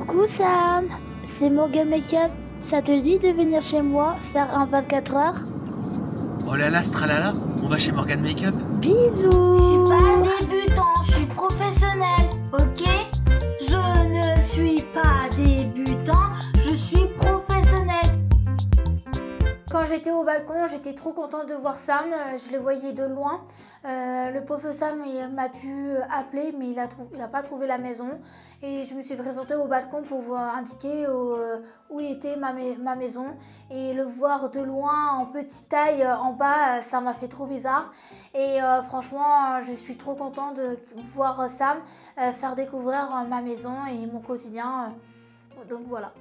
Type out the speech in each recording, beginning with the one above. Coucou Sam, c'est Morgane Makeup. Ça te dit de venir chez moi faire un 24 heures? Oh là là, stralala, on va chez Morgane Makeup. Bisous. Je suis pas débutant, je suis professionnel, ok? Je ne suis pas débutant, je suis professionnel. Quand j'étais au balcon, j'étais trop contente de voir Sam, je le voyais de loin. Le pauvre Sam m'a pu appeler, mais il n'a pas trouvé la maison. Et je me suis présentée au balcon pour voir indiquer où était ma maison. Et le voir de loin en petite taille en bas, ça m'a fait trop bizarre. Et franchement, je suis trop contente de voir Sam faire découvrir ma maison et mon quotidien. Donc voilà.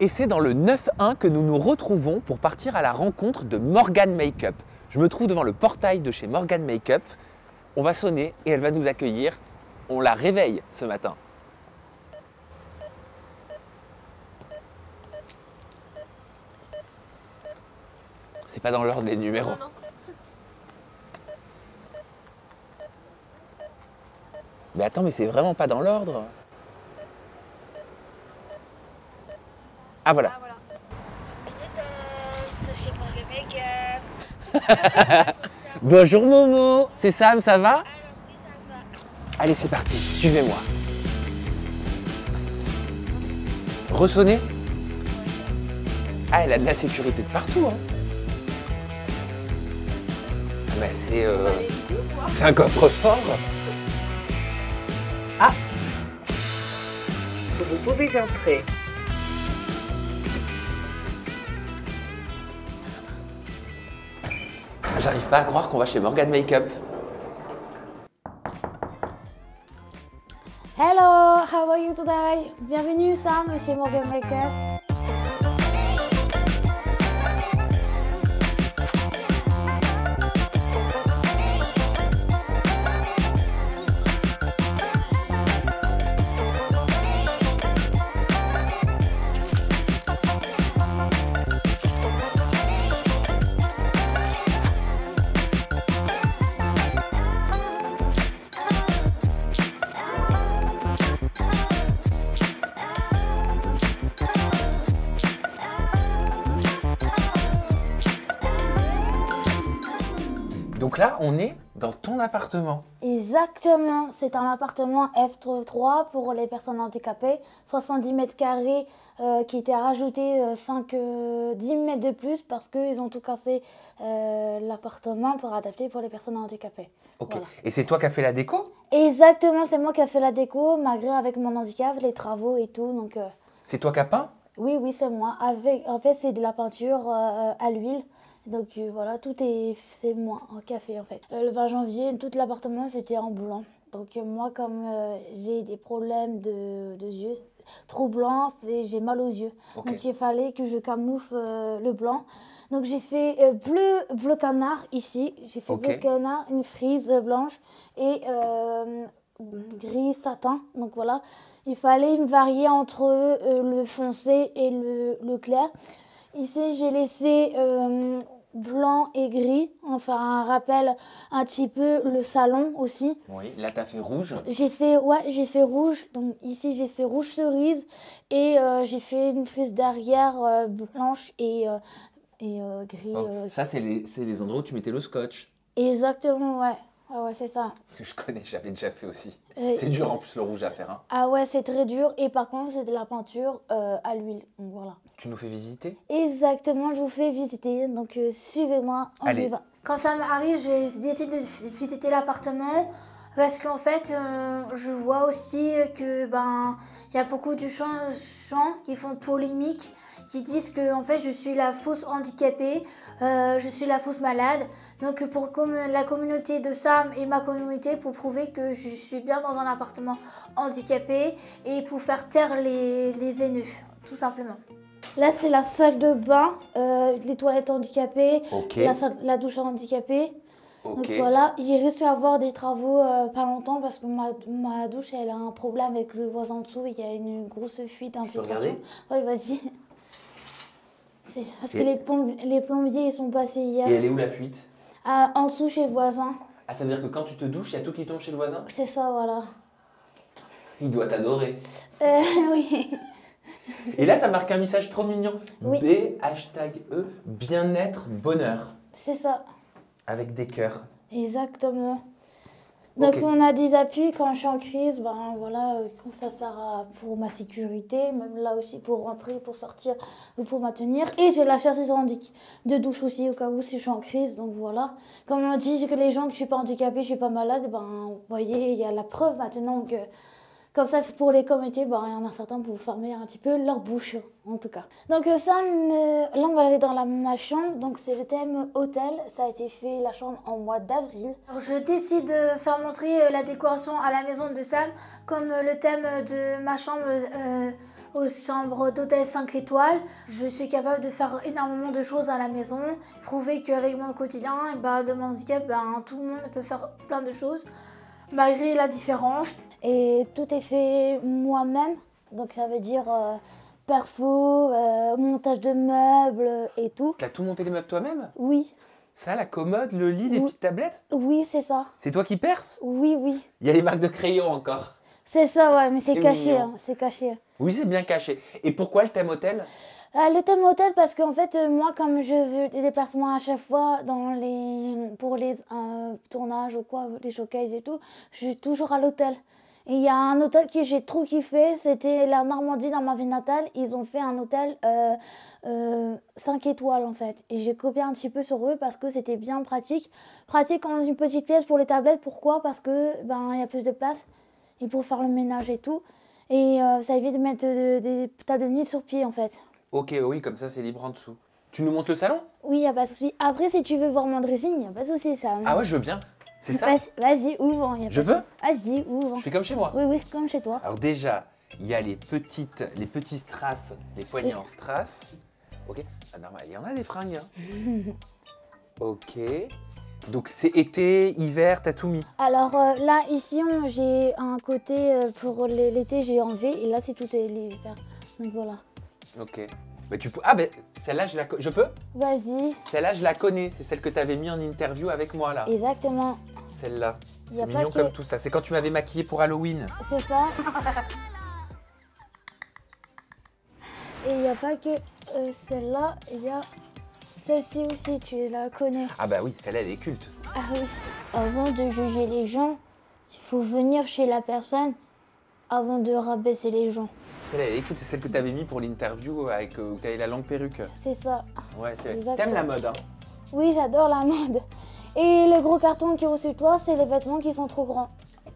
Et c'est dans le 9-1 que nous nous retrouvons pour partir à la rencontre de Morgane Makeup. Je me trouve devant le portail de chez Morgane Makeup. On va sonner et elle va nous accueillir. On la réveille ce matin. C'est pas dans l'ordre les numéros. Non, non. Mais attends, mais c'est vraiment pas dans l'ordre. Ah voilà. Ah, voilà. Bonjour Momo, c'est Sam, ça va? Alors, oui, ça va. Allez, c'est parti, suivez-moi. Ressonnez? Ah, elle a de la sécurité de partout, hein. Ah, bah, c'est un coffre-fort. Ah, vous pouvez entrer. J'arrive pas à croire qu'on va chez Morgane Makeup. Hello, how are you today? Bienvenue Sam chez Morgane Makeup. Donc là, on est dans ton appartement. Exactement, c'est un appartement F3 pour les personnes handicapées, 70 mètres carrés qui étaient rajoutés 10 mètres de plus parce qu'ils ont tout cassé l'appartement pour adapter pour les personnes handicapées. Ok, voilà. Et c'est toi qui as fait la déco? Exactement, c'est moi qui ai fait la déco, malgré avec mon handicap, les travaux et tout. Donc. C'est toi qui as peint? Oui, c'est moi. En fait, c'est de la peinture à l'huile. Donc voilà, c'est moi en café en fait. Le 20 janvier, tout l'appartement c'était en blanc. Donc moi comme j'ai des problèmes de yeux, trop blanc, j'ai mal aux yeux. Okay. Donc il fallait que je camoufle le blanc. Donc j'ai fait bleu canard ici, j'ai fait okay. Bleu canard, une frise blanche et gris satin. Donc voilà, il fallait me varier entre le foncé et le clair. Ici j'ai laissé blanc et gris, enfin un rappel un petit peu le salon aussi. Oui, là t'as fait rouge. J'ai fait rouge, donc ici j'ai fait rouge cerise et j'ai fait une frise derrière blanche et gris. Oh, ça c'est les endroits où tu mettais le scotch. Exactement, ouais. Ah ouais, c'est ça. Je connais, j'avais déjà fait aussi. C'est dur en plus le rouge à faire. Hein. Ah ouais, c'est très dur. Et par contre, c'est de la peinture à l'huile. Donc voilà. Tu nous fais visiter? Exactement, je vous fais visiter. Donc suivez-moi, on y va. Quand ça m'arrive, je décide de visiter l'appartement. Parce qu'en fait, je vois aussi que il y a beaucoup de gens qui font polémique, qui disent que en fait, je suis la fausse handicapée, je suis la fausse malade. Donc pour la communauté de Sam et ma communauté, pour prouver que je suis bien dans un appartement handicapé et pour faire taire les haineux, tout simplement. Là, c'est la salle de bain, les toilettes handicapées, okay. la douche handicapée. Okay. Donc voilà, il risque d'avoir des travaux pas longtemps parce que ma douche, elle a un problème avec le voisin en dessous. Il y a une grosse fuite d'infiltration. Oui, vas-y. Parce que les plombiers, ils sont passés hier. Et elle est où la fuite? En dessous, chez le voisin. Ah, ça veut dire que quand tu te douches, il y a tout qui tombe chez le voisin? C'est ça, voilà. Il doit t'adorer. Oui. Et là, tu as marqué un message trop mignon. Oui. B#E, bien-être, bonheur. C'est ça. Avec des cœurs. Exactement. Donc, okay. On a des appuis quand je suis en crise, ben voilà, quand ça sert à, pour ma sécurité, même là aussi pour rentrer, pour sortir, ou pour maintenir. Et j'ai la chaise de douche aussi, au cas où si je suis en crise, donc voilà. Comme on dit que les gens que je suis pas handicapée, je suis pas malade, ben vous voyez, il y a la preuve maintenant que, comme ça, c'est pour les comédiens, ben il y en a certains pour fermer un petit peu leur bouche, en tout cas. Donc ça, là on va aller dans ma chambre, donc c'est le thème hôtel, ça a été fait la chambre en mois d'avril. Je décide de faire montrer la décoration à la maison de Sam, comme le thème de ma chambre aux chambres d'hôtel 5 étoiles. Je suis capable de faire énormément de choses à la maison, prouver qu'avec mon quotidien, de mon handicap, tout le monde peut faire plein de choses, malgré la différence. Et tout est fait moi-même, donc ça veut dire perfo, montage de meubles et tout. T'as tout monté les meubles toi-même? Oui. Ça, la commode, le lit, les petites tablettes? Oui, c'est ça. C'est toi qui perces? Oui, oui. Il y a les marques de crayons encore. C'est ça, ouais, mais c'est caché, hein, c'est caché. Oui, c'est bien caché. Et pourquoi le thème hôtel? Le thème hôtel parce qu'en fait, moi, comme je veux des déplacements à chaque fois dans pour les tournages ou quoi, les showcases et tout, je suis toujours à l'hôtel. Il y a un hôtel que j'ai trop kiffé, c'était la Normandie dans ma ville natale. Ils ont fait un hôtel 5 étoiles en fait. Et j'ai copié un petit peu sur eux parce que c'était bien pratique. Pratique dans une petite pièce pour les tablettes, pourquoi? Parce que y a plus de place et pour faire le ménage et tout. Et ça évite de mettre des tas de nuit sur pied en fait. Ok, oui, comme ça c'est libre en dessous. Tu nous montres le salon? Oui, y'a pas de souci. Après, si tu veux voir mon dressing, y'a pas de souci ça. Ah ouais, je veux bien. C'est ça? Vas-y, ouvre. Je veux? Vas-y, ouvre. Je fais comme chez moi? Oui, oui, comme chez toi. Alors déjà, il y a les petits strass, les poignets en strass. Ok. Ah normal, il y en a des fringues. Hein. Ok. Donc c'est été, hiver, t'as tout mis? Alors là, ici, j'ai un côté pour l'été, j'ai enlevé. Et là, c'est tout l'hiver. Donc voilà. Ok. Bah, tu peux... Ah, ben bah, celle-là, je peux? Vas-y. Celle-là, je la connais. C'est celle que tu avais mis en interview avec moi, là. Exactement. Celle-là. C'est mignon comme tout ça. C'est quand tu m'avais maquillée pour Halloween. C'est ça. Et il n'y a pas que celle-là. Il y a celle-ci aussi. Tu la connais. Ah, bah oui, celle-là, elle est culte. Ah oui. Avant de juger les gens, il faut venir chez la personne avant de rabaisser les gens. Écoute, c'est celle que tu avais mis pour l'interview avec où tu avais la longue perruque. C'est ça. Ouais, c'est vrai. T'aimes la mode, hein? Oui, j'adore la mode. Et le gros carton qui est au-dessus de toi, c'est les vêtements qui sont trop grands.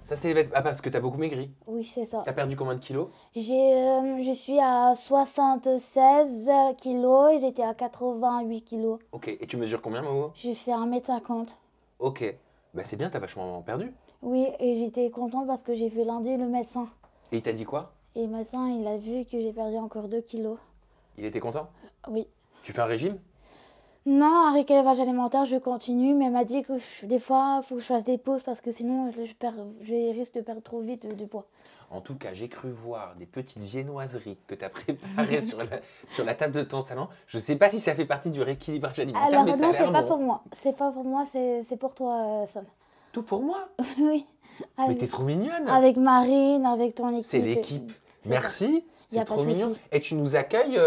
Ça, c'est les vêtements. Ah, parce que t'as beaucoup maigri. Oui, c'est ça. T'as perdu combien de kilos? Je suis à 76 kilos et j'étais à 88 kilos. Ok, et tu mesures combien, Momo? Je fais 1m50. Ok, bah c'est bien, t'as vachement perdu. Oui, et j'étais contente parce que j'ai vu lundi le médecin. Et il t'a dit quoi? Et maintenant, il a vu que j'ai perdu encore 2 kilos. Il était content? Oui. Tu fais un régime? Non, un récalage alimentaire, je continue, mais elle m'a dit que des fois, il faut que je fasse des pauses parce que sinon, je risque de perdre trop vite du poids. En tout cas, j'ai cru voir des petites viennoiseries que tu as préparées sur la table de ton salon. Je ne sais pas si ça fait partie du rééquilibrage alimentaire, alors, mais non, ça a l'air bon. C'est pas pour moi, c'est pour toi, Sam. Tout pour moi? Oui. Mais t'es trop mignonne. Avec Marine, avec ton équipe. C'est l'équipe. Merci, c'est trop mignon. Et tu nous accueilles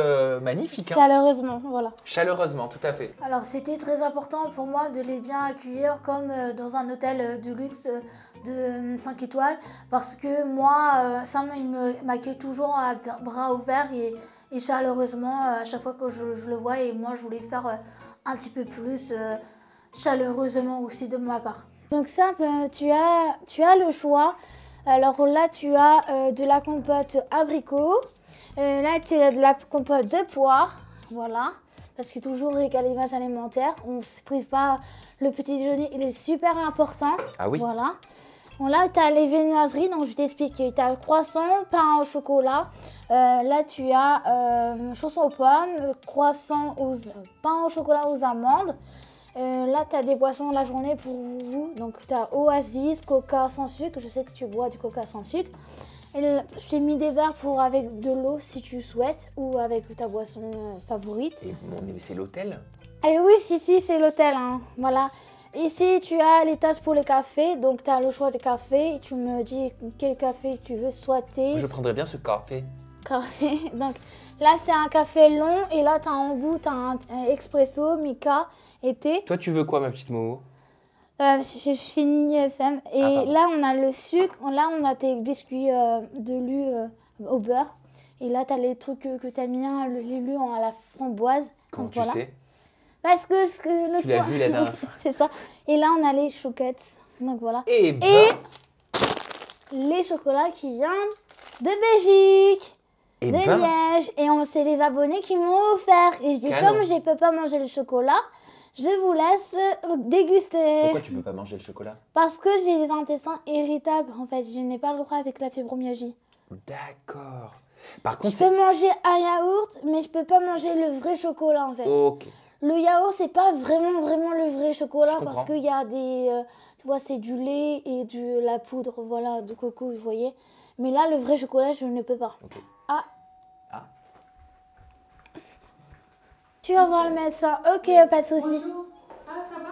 magnifique. Hein. Chaleureusement, voilà. Chaleureusement, tout à fait. Alors, c'était très important pour moi de les bien accueillir comme dans un hôtel de luxe de 5 étoiles. Parce que moi, Sam, il m'accueille toujours à bras ouverts et chaleureusement à chaque fois que je le vois. Et moi, je voulais faire un petit peu plus chaleureusement aussi de ma part. Donc Sam, tu as le choix. Alors là, tu as de la compote abricot. Là, tu as de la compote de poire. Voilà. Parce que toujours, récalage alimentaire. On ne se prive pas. Le petit déjeuner, il est super important. Ah oui. Voilà. Bon, là, tu as les viennoiseries. Donc, je t'explique. Tu as le croissant, pain au chocolat. Là, tu as chausson aux pommes, croissant aux pain au chocolat aux amandes. Là, tu as des boissons de la journée pour vous. Donc, tu as Oasis, Coca sans sucre. Je sais que tu bois du Coca sans sucre. Et là, je t'ai mis des verres avec de l'eau si tu souhaites ou avec ta boisson favorite. Et c'est l'hôtel? Eh oui, si, si, c'est l'hôtel. Hein. Voilà. Ici, tu as les tasses pour les cafés. Donc, tu as le choix de café. Tu me dis quel café tu veux, soit thé. Je prendrais bien ce café. Café. Donc, là, c'est un café long. Et là, tu as en bout, tu as un expresso, mica et thé. Toi, tu veux quoi, ma petite Momo? Je finis, Sam. Et là, on a le sucre. Là, on a tes biscuits de Lu au beurre. Et là, tu as les trucs que tu as mis, les Lu à la framboise. Comment tu sais? Parce que le tu l'as vu, la dernière fois. C'est ça. Et là, on a les chouquettes. Donc voilà. Et, les chocolats qui viennent de Belgique, de Liège. Et c'est les abonnés qui m'ont offert. Et je dis, comme je ne peux pas manger le chocolat, je vous laisse déguster. Pourquoi tu ne peux pas manger le chocolat? Parce que j'ai des intestins irritables. En fait, je n'ai pas le droit avec la fibromyalgie. D'accord. Par contre, je peux manger un yaourt, mais je ne peux pas manger le vrai chocolat, en fait. Ok. Le yaourt, c'est pas vraiment le vrai chocolat parce qu'il y a des... tu vois, c'est du lait et de la poudre, voilà, de coco, vous voyez. Mais là, le vrai chocolat, je ne peux pas. Okay. Tu vas voir le médecin. Ok, pas de souci. Bonjour. Ah, ça va?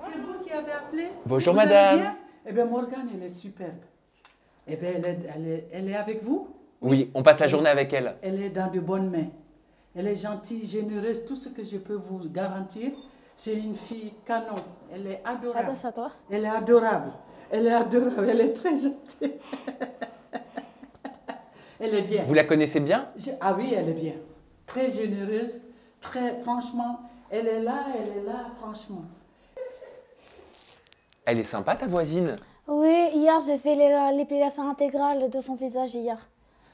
C'est vous qui avez appelé? Bonjour, madame. Eh bien, Morgane, elle est superbe. Eh bien, elle est avec vous? Oui, on passe la journée avec elle. Elle est dans de bonnes mains. Elle est gentille, généreuse, tout ce que je peux vous garantir. C'est une fille canon, elle est adorable. Attends, à toi. Elle est adorable, elle est adorable, elle est très gentille. Elle est bien. Vous la connaissez bien? Ah oui, elle est bien. Très généreuse, très franchement, elle est là, franchement. Elle est sympa ta voisine? Oui, hier j'ai fait l'épilation intégrale de son visage hier.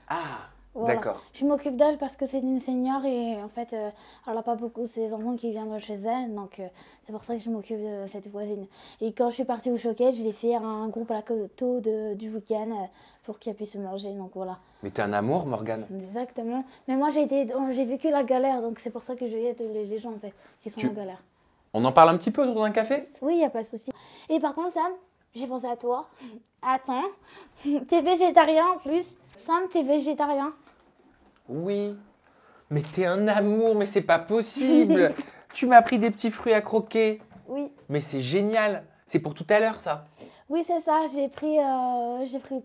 Ah! Voilà. D'accord. Je m'occupe d'elle parce que c'est une senior et en fait, elle n'a pas beaucoup ses enfants qui viennent de chez elle. Donc, c'est pour ça que je m'occupe de cette voisine. Et quand je suis partie au choquet, je l'ai fait un gros plateau du week-end pour qu'elle puisse manger. Donc, voilà. Mais t'es un amour, Morgane. Exactement. Mais moi, j'ai vécu la galère. Donc, c'est pour ça que je aide les gens en fait, qui sont en galère. On en parle un petit peu autour d'un café? Oui, il n'y a pas de souci. Et par contre, Sam, j'ai pensé à toi. Attends, t'es végétarien en plus. Sam, t'es végétarien? Oui, mais t'es un amour, mais c'est pas possible. Tu m'as pris des petits fruits à croquer. Oui. Mais c'est génial. C'est pour tout à l'heure, ça? Oui, c'est ça. J'ai pris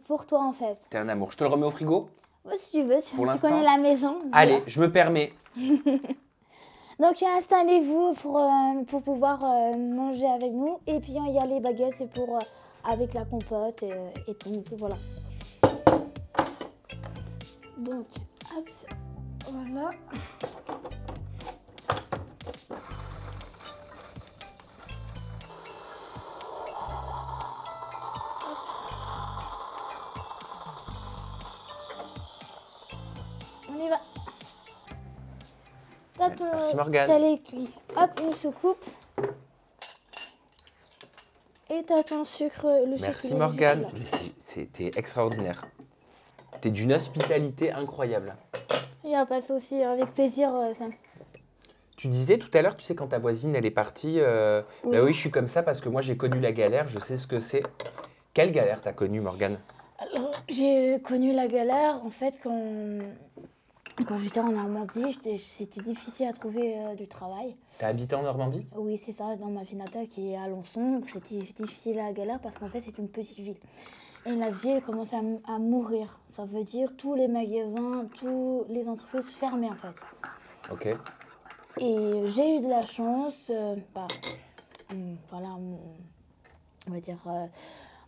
pour toi, en fait. T'es un amour. Je te le remets au frigo? Oui, si tu veux. Tu connais la maison. Allez, je me permets. Donc, installez-vous pour pouvoir manger avec nous. Et puis, il y a les baguettes, c'est pour avec la compote et tout. Voilà. Donc, hop, voilà. On y va. Top, merci Morgane. T'as les cuits. Hop, une soucoupe. Et t'as ton sucre, le sucre. Merci Morgane. C'était extraordinaire. T'es d'une hospitalité incroyable. Il n'y a pas de souci, avec plaisir, Sam. Tu disais tout à l'heure, tu sais, quand ta voisine, elle est partie, oui. Bah oui, je suis comme ça parce que moi, j'ai connu la galère, je sais ce que c'est. Quelle galère t'as connue, Morgane? Alors, j'ai connu la galère, en fait, quand j'étais en Normandie, c'était difficile à trouver du travail. T'as habité en Normandie? Oui, c'est ça, dans ma ville natale qui est à Alençon. C'était difficile à la galère parce qu'en fait, c'est une petite ville. Et la ville commençait à mourir. Ça veut dire tous les magasins, toutes les entreprises fermées en fait. Ok. Et j'ai eu de la chance, voilà, on va dire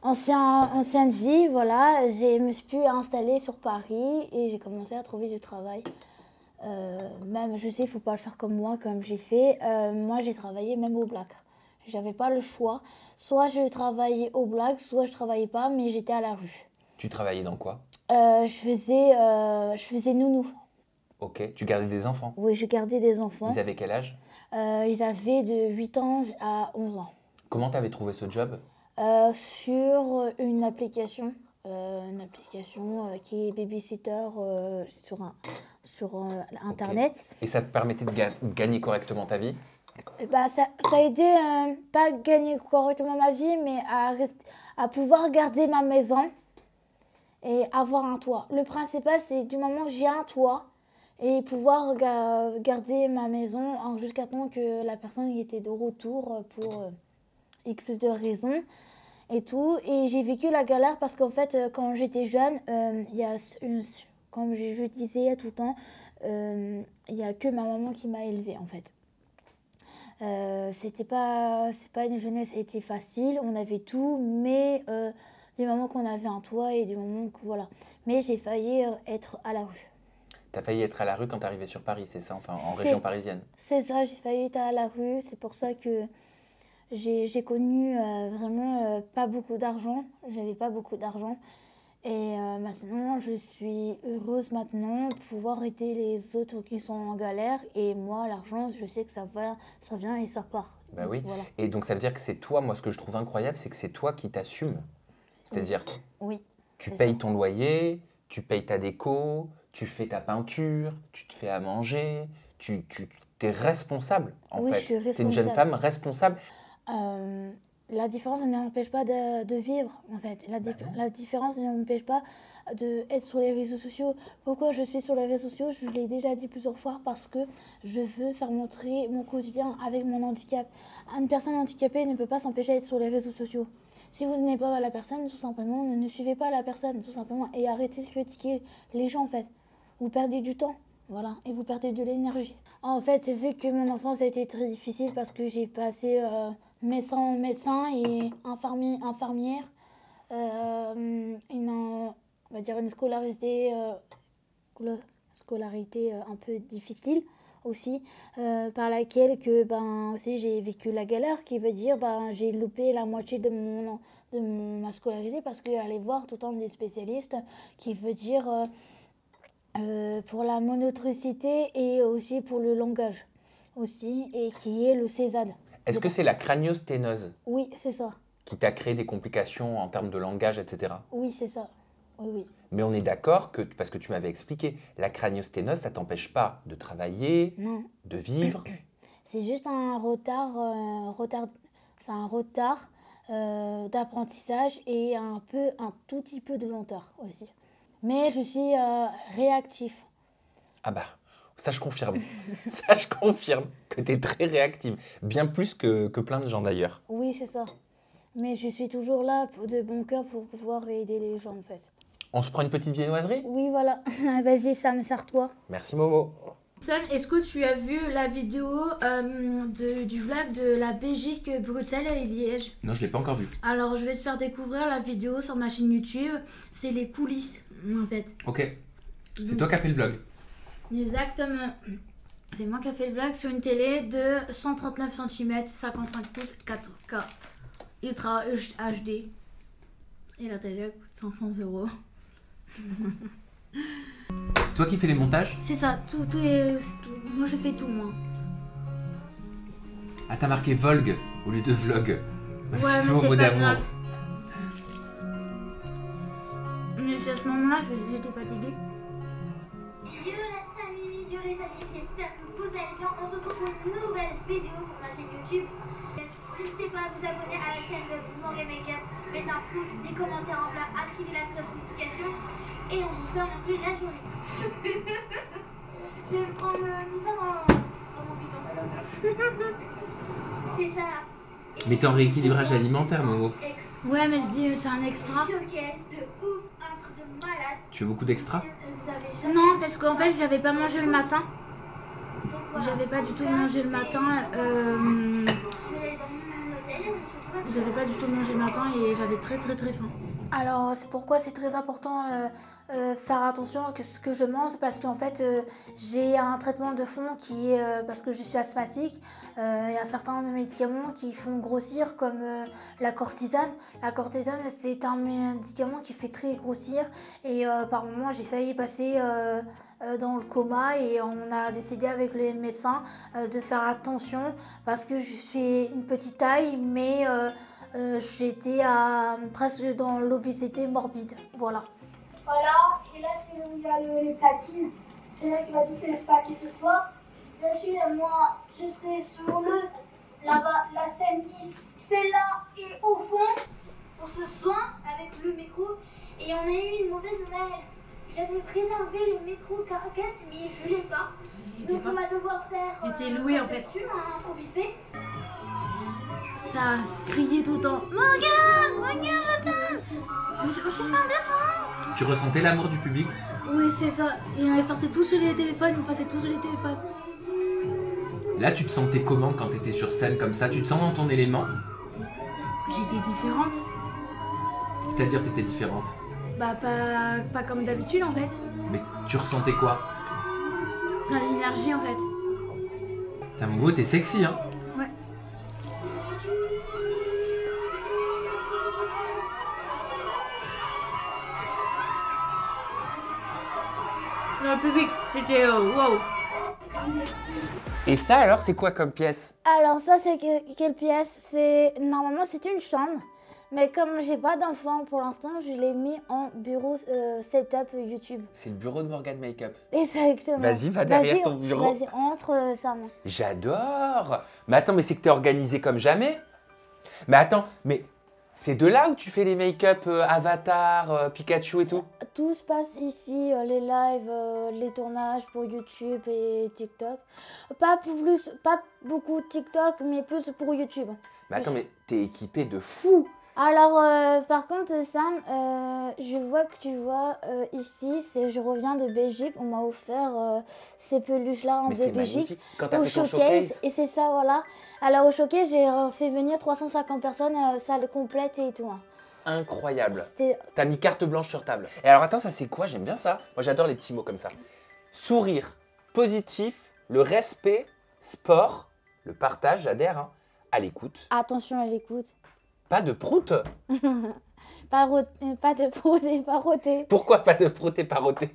ancienne vie, voilà. Je me suis pu installer sur Paris et j'ai commencé à trouver du travail. Même, je sais, il ne faut pas le faire comme moi, comme j'ai fait. Moi, j'ai travaillé même au black. J'avais pas le choix. Soit je travaillais au black, soit je travaillais pas, mais j'étais à la rue. Tu travaillais dans quoi? Je faisais nounou. Ok, tu gardais des enfants? Oui, je gardais des enfants. Ils avaient quel âge? Ils avaient de 8 ans à 11 ans. Comment tu avais trouvé ce job? Sur une application. Une application qui est Babysitter sur Internet. Okay. Et ça te permettait de gagner correctement ta vie? Bah, ça a aidé, pas à gagner correctement ma vie, mais à pouvoir garder ma maison et avoir un toit. Le principal, c'est du moment que j'ai un toit et pouvoir garder ma maison jusqu'à temps que la personne était de retour pour X de raisons et tout. Et j'ai vécu la galère parce qu'en fait, quand j'étais jeune, comme je disais tout le temps, il n'y a que ma maman qui m'a élevée en fait. C'est pas une jeunesse était facile, on avait tout, mais du moment qu'on avait un toit et du moment que voilà. Mais j'ai failli être à la rue. T'as failli être à la rue quand t'es arrivée sur Paris, c'est ça, enfin en région parisienne. C'est ça, j'ai failli être à la rue, c'est pour ça que j'ai connu vraiment pas beaucoup d'argent, j'avais pas beaucoup d'argent. Et maintenant, je suis heureuse maintenant de pouvoir aider les autres qui sont en galère. Et moi, l'argent, je sais que ça vient et ça part. Bah oui. Voilà. Et donc, ça veut dire que c'est toi, moi, ce que je trouve incroyable, c'est que c'est toi qui t'assumes. C'est-à-dire que tu payes ton loyer, tu payes ta déco, tu fais ta peinture, tu te fais à manger, tu es responsable, en fait. Oui, je suis responsable. Tu es une jeune femme responsable. La différence ne m'empêche pas de vivre, en fait. La différence ne m'empêche pas d'être sur les réseaux sociaux. Pourquoi je suis sur les réseaux sociaux? Je l'ai déjà dit plusieurs fois parce que je veux faire montrer mon quotidien avec mon handicap. Une personne handicapée ne peut pas s'empêcher d'être sur les réseaux sociaux. Si vous n'êtes pas la personne, tout simplement, ne suivez pas la personne, tout simplement. Et arrêtez de critiquer les gens, en fait. Vous perdez du temps. Voilà, et vous perdez de l'énergie. En fait, vu que mon enfance a été très difficile parce que j'ai passé médecin en médecin et infirmière, on va dire une scolarité un peu difficile aussi, par laquelle que aussi j'ai vécu la galère, qui veut dire j'ai loupé la moitié de ma scolarité parce qu'aller voir tout le temps des spécialistes, qui veut dire pour la monotricité et aussi pour le langage aussi, et qui est le CESAD. Est-ce que c'est la craniosténose? Oui, c'est ça. Qui t'a créé des complications en termes de langage, etc. Oui, c'est ça. Oui, oui. Mais on est d'accord que, parce que tu m'avais expliqué, la craniosténose, ça ne t'empêche pas de travailler, non, de vivre. C'est juste un retard, d'apprentissage et un tout petit peu de lenteur aussi. Mais je suis réactif. Ah bah, ça je confirme. Ça je confirme que tu es très réactive. Bien plus que plein de gens d'ailleurs. Oui, c'est ça. Mais je suis toujours là de bon cœur pour pouvoir aider les gens en fait. On se prend une petite viennoiserie? Oui, voilà. Vas-y Sam, sers-toi. Merci Momo. Sam, est-ce que tu as vu la vidéo du vlog de la Belgique, Bruxelles et Liège? Non, je ne l'ai pas encore vue. Alors, je vais te faire découvrir la vidéo sur ma chaîne YouTube. C'est les coulisses, en fait. Ok. C'est toi qui as fait le vlog? Exactement. C'est moi qui ai fait le vlog sur une télé de 139 cm, 55 pouces, 4K, Ultra HD. Et la télé coûte 500 €. C'est toi qui fais les montages? C'est ça, tout. Moi je fais tout moi. Ah, t'as marqué Volg au lieu de Vlog. Ouais, mais c'est pas grave. Mais à ce moment-là, j'étais fatiguée. Yo la famille, yo les amis, j'espère que vous allez bien. On se retrouve pour une nouvelle vidéo pour ma chaîne YouTube. N'hésitez pas à vous abonner à la chaîne de Morgane Makeup, mettre un pouce, des commentaires en bas, activer la cloche notification et on vous fait remplir la journée. Je vais prendre tout ça dans mon bidon. C'est ça. Et mais t'es en rééquilibrage alimentaire, Momo. Ouais, mais je dis c'est un extra. Showcase de ouf, un truc de malade. Tu veux beaucoup d'extra? Non, parce qu'en fait j'avais pas mangé le matin. J'avais pas du tout mangé le matin. J'avais pas du tout mangé le matin et j'avais très faim. Alors c'est pourquoi c'est très important faire attention à ce que je mange, parce qu'en fait j'ai un traitement de fond qui est, parce que je suis asthmatique, il y a certains médicaments qui font grossir comme la cortisane. La cortisane c'est un médicament qui fait très grossir et par moments j'ai failli passer dans le coma et on a décidé avec les médecins de faire attention parce que je suis une petite taille mais j'étais presque dans l'obésité morbide, voilà. Voilà, et là c'est où il y a les platines, c'est là qui va tout se passer ce soir. Là-dessus, moi, je serai sur là-bas, la scène, celle-là est au fond, pour ce soir, avec le micro. Et on a eu une mauvaise nouvelle. J'avais préservé le micro carcasse, mais je l'ai pas. Donc on va devoir faire... Mais t'es loué en fait. Improviser. ça criait tout le temps. Morgane, je t'aime. Je suis fan de toi. Tu ressentais l'amour du public? Oui, c'est ça. Ils sortaient tous sur les téléphones, ils passaient tous sur les téléphones. Là, tu te sentais comment quand tu étais sur scène comme ça? Tu te sens dans ton élément? J'étais différente. C'est-à-dire que tu étais différente? Bah, pas comme d'habitude en fait. Mais tu ressentais quoi? Plein d'énergie en fait. T'as Momo, t'es sexy hein? Ouais. Dans le public, c'était wow. Et ça alors, c'est quoi comme pièce? Alors ça, c'est quelle pièce? C'est normalement, c'était une chambre. Mais comme j'ai pas d'enfant pour l'instant, je l'ai mis en bureau setup YouTube. C'est le bureau de Morgane Makeup. Exactement. Vas-y, va derrière ton bureau. Vas-y, entre Sam. J'adore. Mais attends, mais c'est que t'es organisée comme jamais. Mais attends, mais c'est de là où tu fais les make-up Avatar, Pikachu et tout? Tout se passe ici, les lives, les tournages pour YouTube et TikTok. Pas beaucoup TikTok, mais plus pour YouTube. Mais attends, mais t'es équipée de fou. Alors, par contre, Sam, je vois que tu vois ici, je reviens de Belgique, on m'a offert ces peluches-là en Belgique au showcase. Et c'est ça, voilà. Alors, au showcase, j'ai fait venir 350 personnes, salle complète et tout. Hein. Incroyable. T'as mis carte blanche sur table. Et alors, attends, ça c'est quoi? J'aime bien ça. Moi, j'adore les petits mots comme ça. Sourire, positif, le respect, sport, le partage, j'adhère, hein, à l'écoute. Attention à l'écoute. Pas de prout? Pas de prout et paroté. Pourquoi pas de prout et paroté?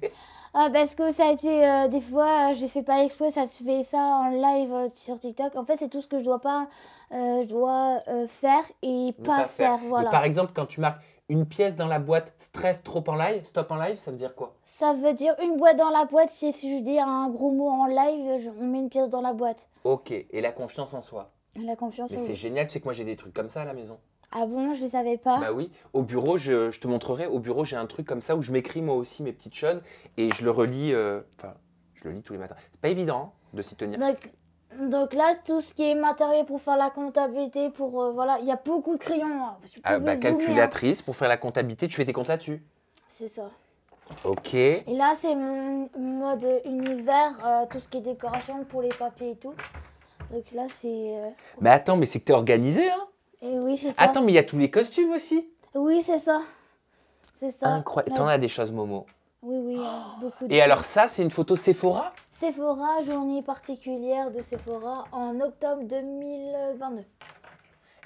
Parce que ça a été des fois, je fais pas exprès, ça se fait ça en live sur TikTok. En fait, c'est tout ce que je dois pas faire et pas faire. Voilà. Par exemple, quand tu marques une pièce dans la boîte, stress trop en live, stop en live, ça veut dire quoi? Ça veut dire une boîte dans la boîte. Si je dis un gros mot en live, on met une pièce dans la boîte. Ok, et la confiance en soi? La confiance en soi. Mais c'est génial, tu sais que moi j'ai des trucs comme ça à la maison. Ah bon, je ne savais pas. Bah oui, au bureau, je te montrerai, au bureau, j'ai un truc comme ça où je m'écris moi aussi mes petites choses et je le relis, enfin, je le lis tous les matins. C'est pas évident hein, de s'y tenir. Donc là, tout ce qui est matériel pour faire la comptabilité, pour, voilà, il y a beaucoup de crayons. Hein. Ah bah, calculatrice, hein, pour faire la comptabilité, tu fais tes comptes là-dessus. C'est ça. Ok. Et là, c'est mon mode univers, tout ce qui est décoration pour les papiers et tout. Donc là, c'est... Mais attends, mais c'est que t'es organisé, hein? Et oui, c'est ça. Attends, mais il y a tous les costumes aussi? Oui, c'est ça. C'est ça. Incroyable. T'en as des choses, Momo? Oui, oui, beaucoup. Et alors ça, c'est une photo Sephora? Sephora, journée particulière de Sephora en octobre 2022.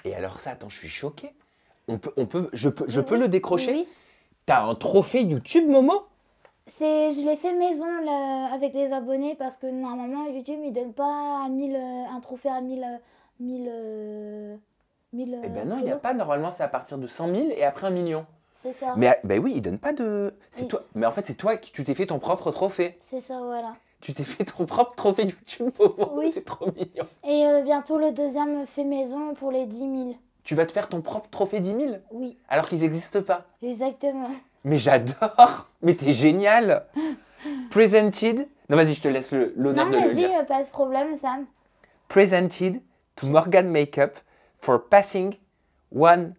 Et alors ça, attends, je suis choquée. Je peux le décrocher? Oui. T'as un trophée YouTube, Momo? Je l'ai fait maison là, avec les abonnés parce que normalement, YouTube, il ne donne pas un trophée à 1000. Eh ben non, il n'y a pas. Normalement, c'est à partir de 100 000 et après 1 million. C'est ça. Mais ben oui, ils ne donnent pas de... Oui. Toi. Mais en fait, c'est toi qui t'es fait ton propre trophée. C'est ça, voilà. Tu t'es fait ton propre trophée YouTube, Momo. Oui. C'est trop mignon. Et bientôt, le deuxième fait maison pour les 10 000. Tu vas te faire ton propre trophée 10 000? Oui. Alors qu'ils n'existent pas? Exactement. Mais j'adore. Mais t'es génial. Presented... Non, vas-y, je te laisse l'honneur de le lire. Non, vas-y, pas de problème, Sam. Presented to Morgane Makeup for passing 1000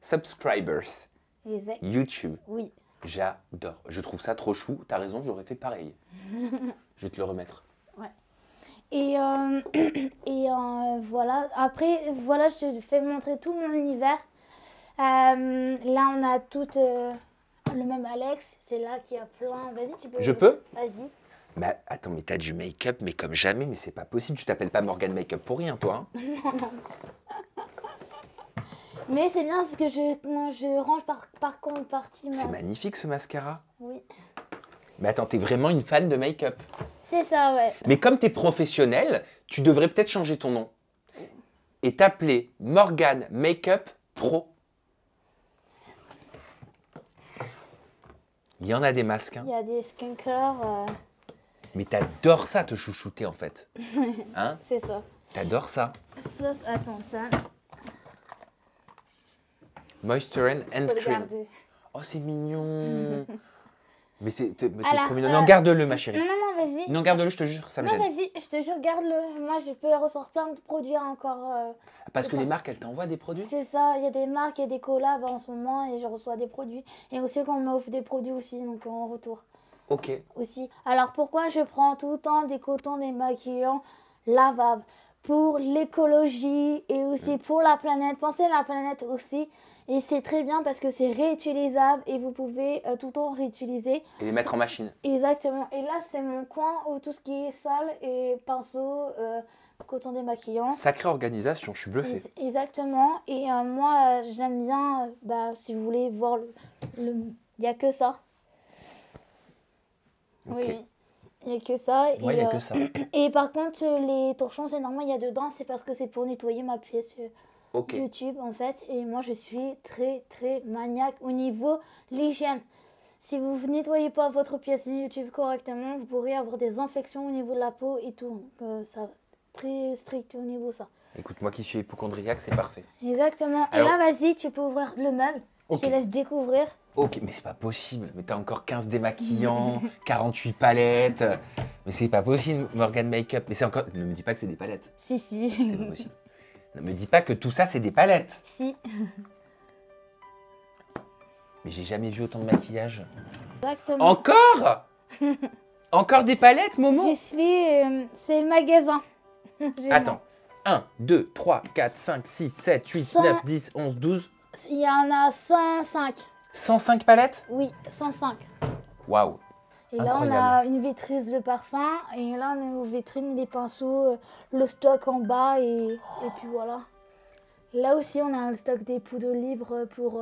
subscribers. Exact. YouTube. Oui. J'adore. Je trouve ça trop chou. T'as raison, j'aurais fait pareil. Je vais te le remettre. Ouais. Et voilà. Après, voilà, je te fais montrer tout mon univers. Là, on a toutes le même Alex. C'est là qu'il y a plein... Vas-y, tu peux... Je peux? Vas-y. Bah, attends, mais t'as du make-up, mais comme jamais, mais c'est pas possible. Tu t'appelles pas Morgane Make-up pour rien, toi. Hein. Non. Mais c'est bien, parce que je range par partie. C'est magnifique, ce mascara. Oui. Mais attends, t'es vraiment une fan de make-up. C'est ça, ouais. Mais comme t'es professionnelle, tu devrais peut-être changer ton nom. Et t'appeler Morgane Make-up Pro. Il y en a des masques. Hein. Il y a des skincare. Mais t'adores ça, te chouchouter, en fait. Hein? C'est ça. T'adores ça. Sauf, attends, ça. Moisture and Cream. Oh, c'est mignon. Mais t'es trop mignon. Non, garde-le, ma chérie. Non, non, non, vas-y. Non, garde-le, je te jure, ça me gêne. Non, vas-y, je te jure, garde-le. Moi, je peux recevoir plein de produits encore. Parce que les marques, elles t'envoient des produits. C'est ça, il y a des marques, il y a des collabs en ce moment et je reçois des produits. Et aussi qu'on m'offre des produits aussi, donc en retour. Ok. Aussi. Alors, pourquoi je prends tout le temps des cotons, des maquillants lavables? Pour l'écologie et aussi pour la planète. Pensez à la planète aussi. Et c'est très bien parce que c'est réutilisable et vous pouvez tout le temps réutiliser. Et les mettre en machine. Exactement. Et là, c'est mon coin où tout ce qui est sale et pinceau, coton démaquillant. Sacrée organisation, je suis bluffée. Exactement. Et moi, j'aime bien, si vous voulez voir, il n'y a que ça. Okay. Oui. Il n'y a que ça. Ouais, il n'y a que ça. Et par contre, les torchons, c'est normal, il y a dedans, c'est parce que c'est pour nettoyer ma pièce YouTube, en fait. Et moi, je suis très, très maniaque au niveau l'hygiène. Si vous ne nettoyez pas votre pièce YouTube correctement, vous pourrez avoir des infections au niveau de la peau et tout. Donc, ça, très strict au niveau ça. Écoute, moi qui suis hypochondriaque, c'est parfait. Exactement. Alors... Et là, vas-y, tu peux ouvrir le meuble. Okay. Je te laisse découvrir. Ok, mais c'est pas possible. Mais t'as encore 15 démaquillants, 48 palettes. Mais c'est pas possible, Morgane Makeup. Mais c'est encore... Ne me dis pas que c'est des palettes. Si, si. C'est pas possible. Ne me dis pas que tout ça, c'est des palettes. Si. Mais j'ai jamais vu autant de maquillage. Exactement. Encore? Encore des palettes, Momo? Je suis... c'est le magasin. Attends. 1, 2, 3, 4, 5, 6, 7, 8, 9, 10, 11, 12... Il y en a 105. 105 palettes? Oui, 105. Waouh. Et incroyable. Là, on a une vitrise de parfum. Et là, on a une vitrine des pinceaux, le stock en bas. Et puis voilà. Là aussi, on a le stock des poudres libres pour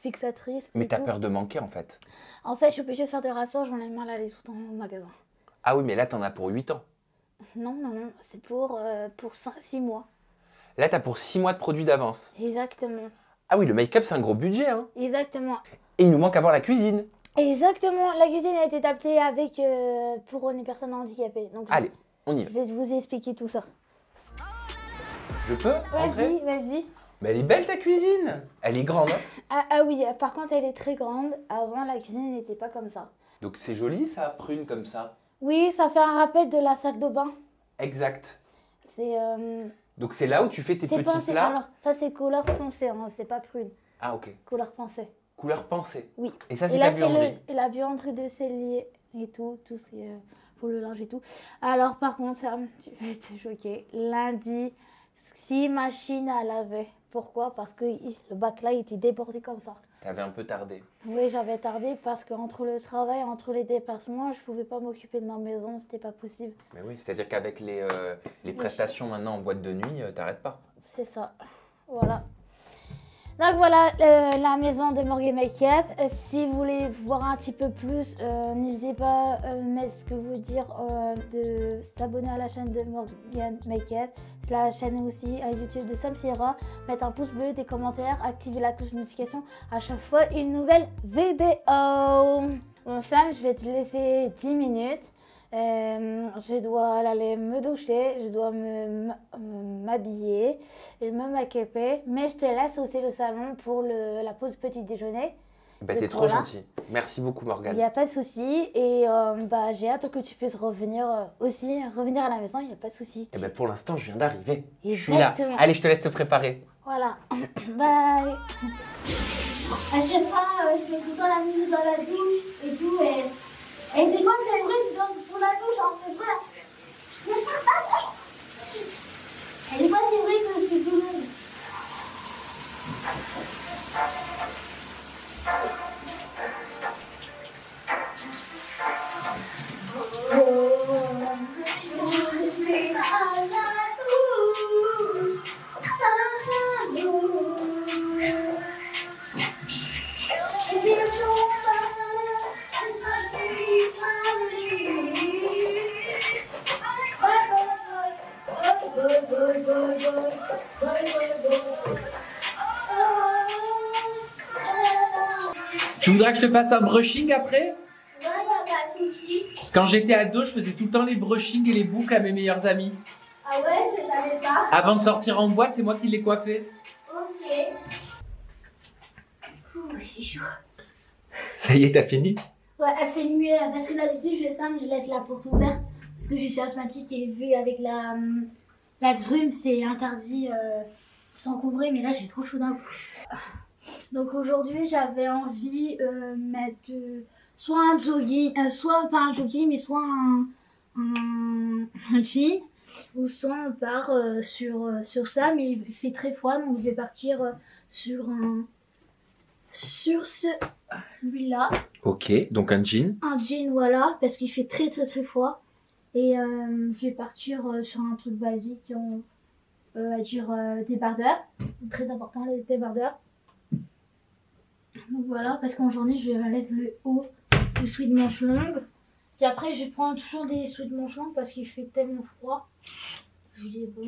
fixatrices. Mais t'as peur de manquer, en fait? En fait, je suis obligée de faire des rassages. J'en ai marre d'aller tout le temps au magasin. Ah oui, mais là, t'en as pour 8 ans. Non, non, non. C'est pour 6 mois. Là, t'as pour 6 mois de produits d'avance. Exactement. Ah oui, le make-up, c'est un gros budget, hein. Exactement. Et il nous manque à voir la cuisine. Exactement. La cuisine a été adaptée avec, pour les personnes handicapées. Donc, allez, on y va. Je vais vous expliquer tout ça. Je peux entrer? Vas-y, vas-y. Mais elle est belle, ta cuisine. Elle est grande, hein. Ah oui, par contre, elle est très grande. Avant, la cuisine n'était pas comme ça. Donc, c'est joli, ça, prune comme ça. Oui, ça fait un rappel de la salle de bain. Exact. C'est... Donc c'est là où tu fais tes petits plats. Alors, ça c'est couleur pensée, hein, c'est pas prune. Ah ok. Couleur pensée. Couleur pensée. Oui. Et ça c'est la buanderie. La buanderie de cellier et tout c'est pour le linge et tout. Alors par contre, Sam, tu vas être choquée. Lundi, 6 machines à laver. Pourquoi? Parce que le bac là il était débordé comme ça. T'avais un peu tardé. Oui, j'avais tardé parce qu'entre le travail, entre les déplacements, je ne pouvais pas m'occuper de ma maison, c'était pas possible. Mais oui, c'est-à-dire qu'avec les prestations maintenant en boîte de nuit, t'arrêtes pas. C'est ça, voilà. Donc voilà la maison de Morgane Makeup. Si vous voulez voir un petit peu plus, n'hésitez pas à mettre ce que vous dire de s'abonner à la chaîne de Morgane Makeup. La chaîne aussi à YouTube de Sam Sierra. Mettre un pouce bleu, des commentaires, activer la cloche de notification à chaque fois une nouvelle vidéo. Bon Sam, je vais te laisser 10 minutes. Je dois aller me doucher, je dois m'habiller, me m'occuper, mais je te laisse aussi le salon pour la pause petit déjeuner. Bah t'es trop gentil. Merci beaucoup Morgane. Il n'y a pas de souci et j'ai hâte que tu puisses revenir revenir à la maison, il n'y a pas de souci. Et pour l'instant je viens d'arriver, je suis là. Allez je te laisse te préparer. Voilà, bye. À chaque fois je mets tout le temps la musique dans la douche et tout et... Et c'est quand c'est vrai, tu danses sur la douche, hein, c'est vrai. Et des fois, c'est vrai que je suis tout le monde. Tu voudrais que je te fasse un brushing après? Ouais, pas de soucis. Quand j'étais ado, je faisais tout le temps les brushings et les boucles à mes meilleurs amis. Ah ouais, je ne savais pas. Avant de sortir en boîte, c'est moi qui les coiffais. Ok. Ouh, il est chaud. Ça y est, t'as fini? Ouais, c'est mieux parce que d'habitude je ferme, je laisse la porte ouverte parce que je suis asthmatique et vu avec la brume c'est interdit de s'en couvrir, mais là j'ai trop chaud d'un coup. Donc aujourd'hui j'avais envie mettre soit un jogging, soit pas un jogging mais soit un jean ou soit on part sur ça, mais il fait très froid donc je vais partir sur celui-là. Ok, donc un jean. Un jean, voilà, parce qu'il fait très très très froid. Et je vais partir sur un truc basique, on va dire débardeur. Très important les débardeurs. Donc voilà, parce qu'en journée je lève le haut, le sweat de manches longues. Puis après je prends toujours des sweats de manches longues parce qu'il fait tellement froid. Je dis bon,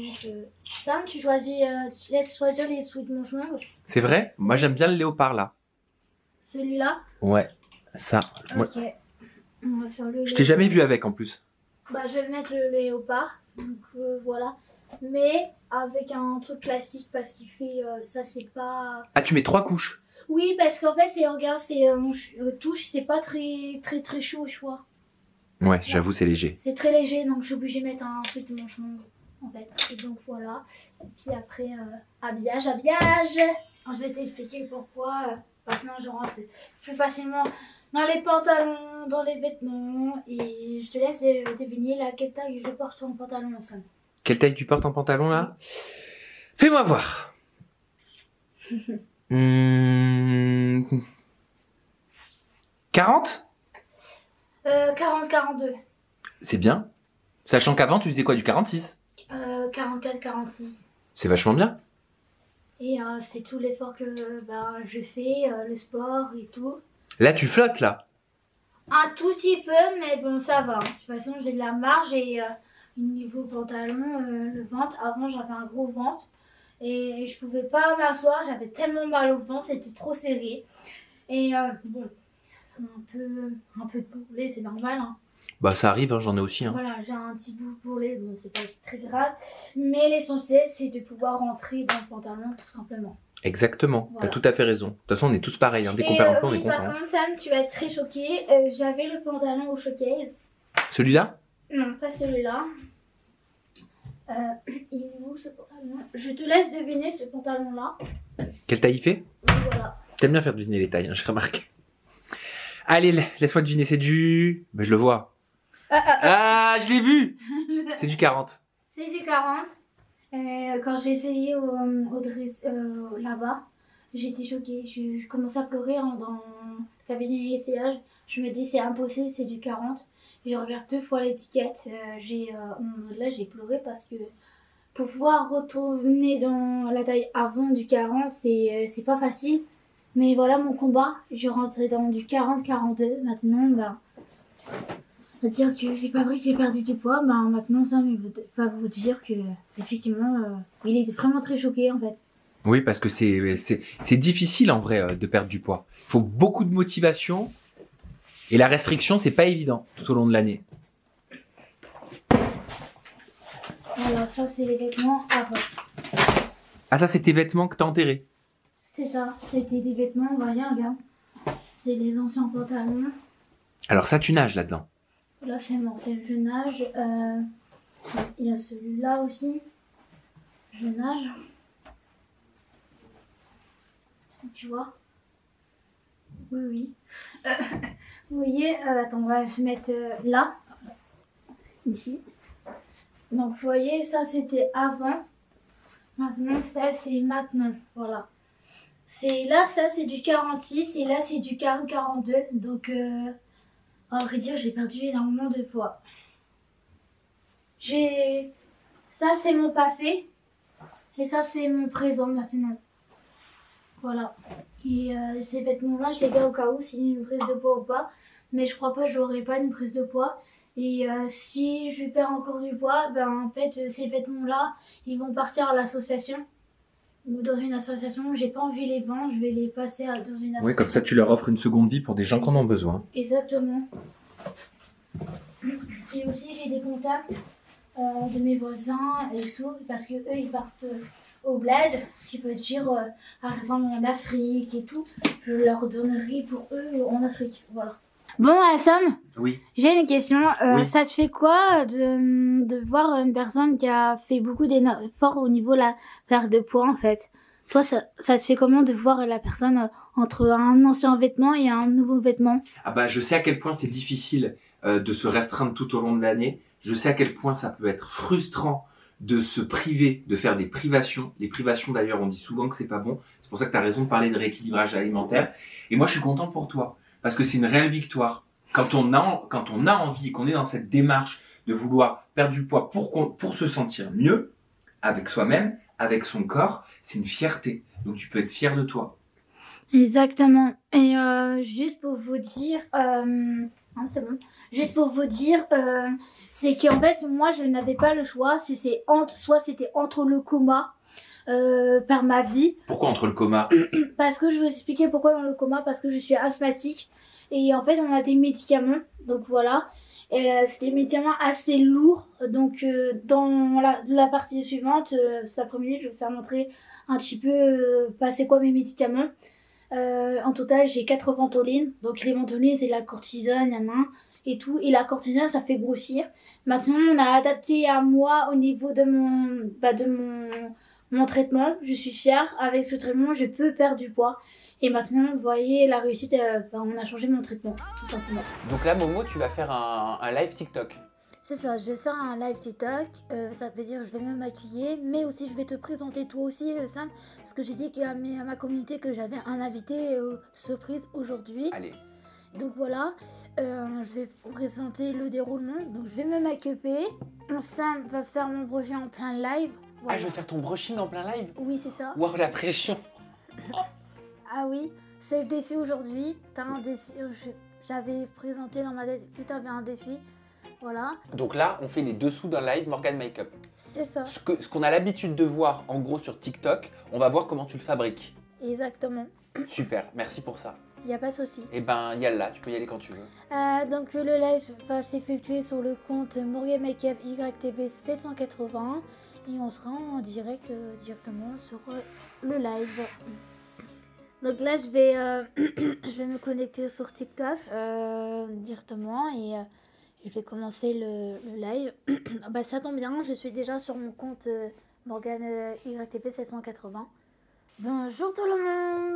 Sam, tu choisis, tu laisses choisir les sweats de manches longues. C'est vrai, moi j'aime bien le léopard là. Celui-là? Ouais, ça. Ok, on va faire le. Je t'ai jamais vu avec en plus. Bah je vais mettre le léopard, donc voilà. Mais avec un truc classique parce qu'il fait, ça c'est pas... Ah tu mets 3 couches? Oui parce qu'en fait c'est, regarde, c'est touche, c'est pas très chaud je vois. Ouais, j'avoue c'est léger. C'est très léger donc je suis obligée de mettre un truc de manche longue. En fait. Et donc voilà, et puis après habillage. Alors, je vais t'expliquer pourquoi, parce que je rentre plus facilement dans les pantalons, dans les vêtements, et je te laisse deviner quelle taille je porte en pantalon. Quelle taille tu portes en pantalon là? Fais-moi voir. Mmh... 40 40-42. C'est bien. Sachant qu'avant tu faisais quoi, du 46? 44-46. C'est vachement bien. Et c'est tout l'effort que je fais, le sport et tout. Là tu flottes là? Un tout petit peu mais bon ça va. De toute façon j'ai de la marge et niveau pantalon, le ventre, avant j'avais un gros ventre. Et je pouvais pas m'asseoir, j'avais tellement mal au ventre, c'était trop serré. Et bon, un peu de bourrelet, c'est normal hein. Bah ça arrive, hein, j'en ai aussi. Hein. Voilà, j'ai un petit bout pour les, bon c'est pas très grave, mais l'essentiel c'est de pouvoir rentrer dans le pantalon tout simplement. Exactement, voilà. T'as tout à fait raison. De toute façon on est tous pareils, hein. Dès qu'on perd un peu on est content. Par contre Sam, tu vas être très choquée, j'avais le pantalon au showcase. Celui-là? Non, pas celui-là. Il est où ce pantalon? Je te laisse deviner ce pantalon-là. Quelle taille il fait? Voilà. T'aimes bien faire deviner les tailles, hein, je remarque. Allez, laisse-moi deviner, c'est du... Bah, je le vois. Ah, je l'ai vu. C'est du 40. C'est du 40. Quand j'ai essayé là-bas, j'étais choquée. Je commençais à pleurer dans le cabinet d'essayage. Je me dis c'est impossible, c'est du 40. Je regarde 2 fois l'étiquette. Là, j'ai pleuré parce que pour pouvoir retourner dans la taille avant du 40, c'est pas facile. Mais voilà mon combat. Je rentrais dans du 40-42. Maintenant, dire que c'est pas vrai que j'ai perdu du poids, maintenant ça va vous dire que effectivement il est vraiment très choqué en fait. Oui parce que c'est difficile en vrai de perdre du poids, il faut beaucoup de motivation et la restriction c'est pas évident tout au long de l'année. Alors ça c'est les vêtements avant. Ah ça c'est tes vêtements que t'as enterrés? C'est ça, c'était des vêtements, voyez regarde, c'est les anciens pantalons. Alors ça tu nages là-dedans? Là c'est bon, c'est le je nage. Il y a celui-là aussi. Je nage. Tu vois? Oui, oui. Vous voyez, attends, on va se mettre là. Ici. Donc vous voyez, ça c'était avant. Maintenant, ça c'est maintenant. Voilà. C'est là, ça c'est du 46 et là c'est du 40-42. Donc... à vrai dire, j'ai perdu énormément de poids. Ça, c'est mon passé. Et ça, c'est mon présent maintenant. Voilà. Et ces vêtements-là, je les garde au cas où s'il y a une prise de poids ou pas. Mais je crois pas que j'aurai pas une prise de poids. Et si je perds encore du poids, en fait, ces vêtements-là, ils vont partir à l'association. Ou dans une association, j'ai pas envie de les vendre, je vais les passer dans une association. Oui, comme ça tu leur offres une seconde vie pour des gens qui en ont besoin. Exactement. Et aussi j'ai des contacts de mes voisins et tout, parce que eux ils partent au bled, qui peut dire par exemple en Afrique et tout, je leur donnerai pour eux en Afrique, voilà. Bon, Sam, oui. J'ai une question. Oui. Ça te fait quoi de voir une personne qui a fait beaucoup d'efforts au niveau de la perte de poids, en fait? Toi, ça te fait comment de voir la personne entre un ancien vêtement et un nouveau vêtement? Ah bah, je sais à quel point c'est difficile de se restreindre tout au long de l'année. Je sais à quel point ça peut être frustrant de se priver, de faire des privations. Les privations, d'ailleurs, on dit souvent que c'est pas bon. C'est pour ça que tu as raison de parler de rééquilibrage alimentaire. Et moi, je suis content pour toi parce que c'est une réelle victoire. Quand on a envie et qu'on est dans cette démarche de vouloir perdre du poids pour se sentir mieux avec soi-même, avec son corps, c'est une fierté. Donc tu peux être fier de toi. Exactement. Et juste pour vous dire, non c'est bon. Juste pour vous dire, c'est qu'en fait moi je n'avais pas le choix. C'était entre le coma par ma vie. Pourquoi entre le coma? Parce que je vais vous expliquer pourquoi dans le coma. Parce que je suis asthmatique et en fait on a des médicaments. Donc voilà. C'est des médicaments assez lourds, donc dans la partie suivante, cet après-midi, je vais vous faire montrer un petit peu passer quoi mes médicaments. En total, j'ai 4 ventolines, donc les ventolines c'est la cortisone, et tout, et la cortisone ça fait grossir. Maintenant, on a adapté à moi au niveau de mon traitement, je suis fière, avec ce traitement je peux perdre du poids. Et maintenant, vous voyez la réussite, on a changé mon traitement, tout simplement. Donc là, Momo, tu vas faire un live TikTok. C'est ça, je vais faire un live TikTok, ça veut dire que je vais me maquiller, mais aussi je vais te présenter toi aussi, Sam, parce que j'ai dit à ma communauté que j'avais un invité surprise aujourd'hui. Allez. Donc voilà, je vais vous présenter le déroulement, donc je vais me maquiller, Sam va faire mon brushing en plein live. Voilà. Ah, je vais faire ton brushing en plein live? Oui, c'est ça. Waouh, la pression. Ah oui, c'est le défi aujourd'hui. T'as un défi, j'avais présenté dans ma tête que t'avais un défi, voilà. Donc là, on fait les dessous d'un live Morgane Makeup. C'est ça. Ce qu'on a l'habitude de voir, en gros, sur TikTok, on va voir comment tu le fabriques. Exactement. Super, merci pour ça. Il n'y a pas de souci. Eh ben, yalla, tu peux y aller quand tu veux. Donc le live va s'effectuer sur le compte Morgane Makeup YTB 781 et on sera en direct directement sur le live. Donc là, je vais me connecter sur TikTok directement et je vais commencer le live. Bah, ça tombe bien, je suis déjà sur mon compte Morgane YTP 780. Bonjour tout le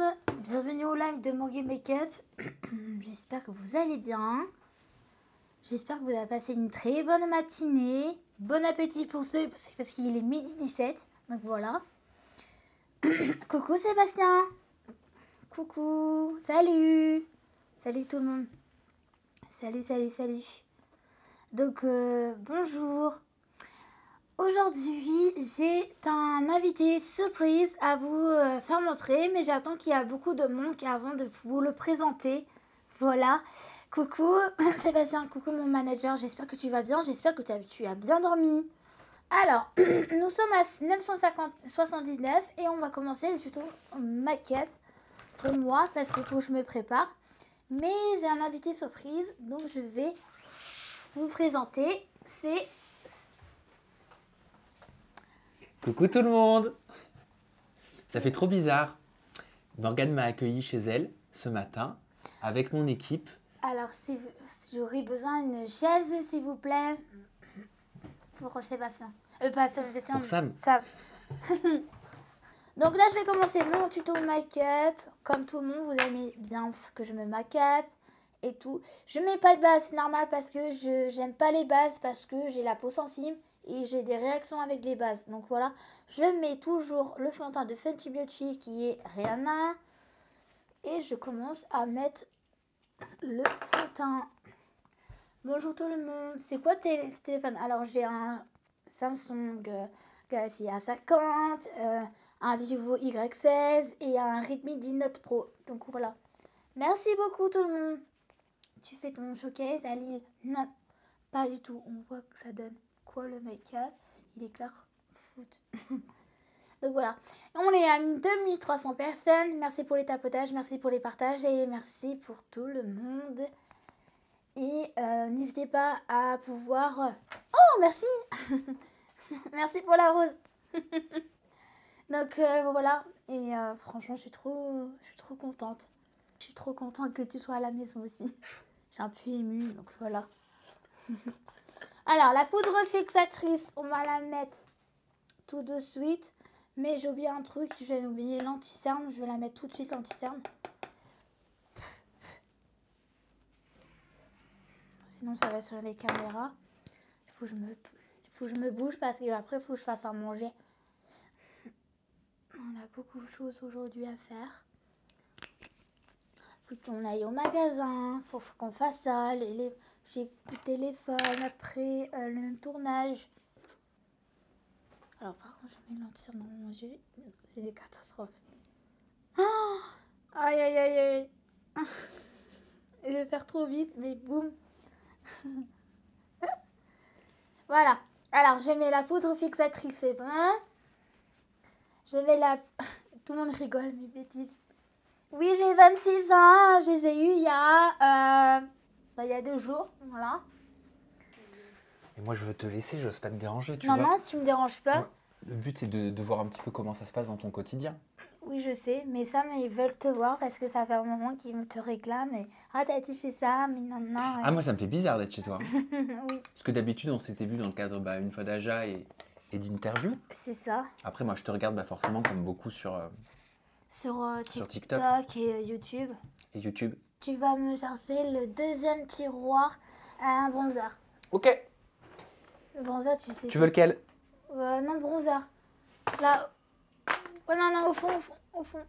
monde, bienvenue au live de Morgane Makeup. J'espère que vous allez bien. J'espère que vous avez passé une très bonne matinée. Bon appétit pour ceux, parce qu'il est midi 17, donc voilà. Coucou Sébastien. Coucou, salut, salut tout le monde, salut, salut, salut. Donc bonjour, aujourd'hui j'ai un invité surprise à vous faire montrer, mais j'attends qu'il y a beaucoup de monde avant de vous le présenter, voilà. Coucou Sébastien, coucou mon manager, j'espère que tu vas bien, j'espère que tu as bien dormi. Alors, nous sommes à 979 et on va commencer le tuto make-up. Pour moi, parce que faut que je me prépare, mais j'ai un invité surprise, donc je vais vous présenter. C'est coucou tout le monde, ça fait trop bizarre. Morgane m'a accueilli chez elle ce matin avec mon équipe. Alors, si j'aurais besoin d'une chaise, s'il vous plaît, pour Sébastien, pas Sébastien, pour Sam. Sam. Donc là, je vais commencer mon tuto make-up. Comme tout le monde, vous aimez bien que je me make-up et tout. Je mets pas de base, c'est normal parce que j'aime pas les bases parce que j'ai la peau sensible et j'ai des réactions avec les bases. Donc voilà, je mets toujours le fond de teint de Fenty Beauty qui est Rihanna. Et je commence à mettre le fond de teint. Bonjour tout le monde, c'est quoi tes téléphones? Alors j'ai un Samsung Galaxy A50, un Vivo Y16 et un Redmi 10 Note Pro. Donc voilà. Merci beaucoup tout le monde. Tu fais ton showcase à Lille? Non, pas du tout. On voit que ça donne quoi le make-up? Il est clair. Foot. Donc voilà. On est à 2300 personnes. Merci pour les tapotages, merci pour les partages et merci pour tout le monde. Et n'hésitez pas à pouvoir... Oh, merci. Merci pour la rose. Donc voilà, et franchement je suis trop contente que tu sois à la maison aussi. J'ai un peu émue, donc voilà. Alors, la poudre fixatrice, on va la mettre tout de suite. Mais j'ai oublié un truc, je vais oublier l'anti-cerne. Je vais la mettre tout de suite, l'anti-cerne. Sinon, ça va sur les caméras. Il faut que je me bouge parce qu'après, il faut que je fasse à manger. On a beaucoup de choses aujourd'hui à faire. Il faut qu'on aille au magasin. Il faut qu'on fasse ça. J'ai le téléphone après le tournage. Alors par contre, je mets l'anti-cerne dans mon yeux. C'est des catastrophes. Oh, aïe, aïe, aïe, aïe. Je vais faire trop vite, mais boum. Voilà. Alors, j'ai mis la poudre fixatrice, c'est bon. Je mets la... Tout le monde rigole, mes bêtises. Oui, j'ai 26 ans. Je les ai eus il y a 2 jours. Voilà. Et moi, je veux te laisser, j'ose pas te déranger, tu vois. Non, si tu me déranges pas. Le but, c'est de voir un petit peu comment ça se passe dans ton quotidien. Oui, je sais, mais ça, ils veulent te voir parce que ça fait un moment qu'ils te réclament. Et, ah, t'as été chez ça, mais non, non. Ouais. Ah, moi, ça me fait bizarre d'être chez toi. Oui. Parce que d'habitude, on s'était vu dans le cadre, une fois d'Aja et d'interview. C'est ça. Après, moi, je te regarde forcément comme beaucoup sur TikTok et YouTube. Et YouTube. Tu vas me chercher le 2e tiroir à un bronzer. Ok. Bronzer, tu sais. Tu veux lequel? Non, bronzer. Là. Oh non, non, au fond, au fond, au fond.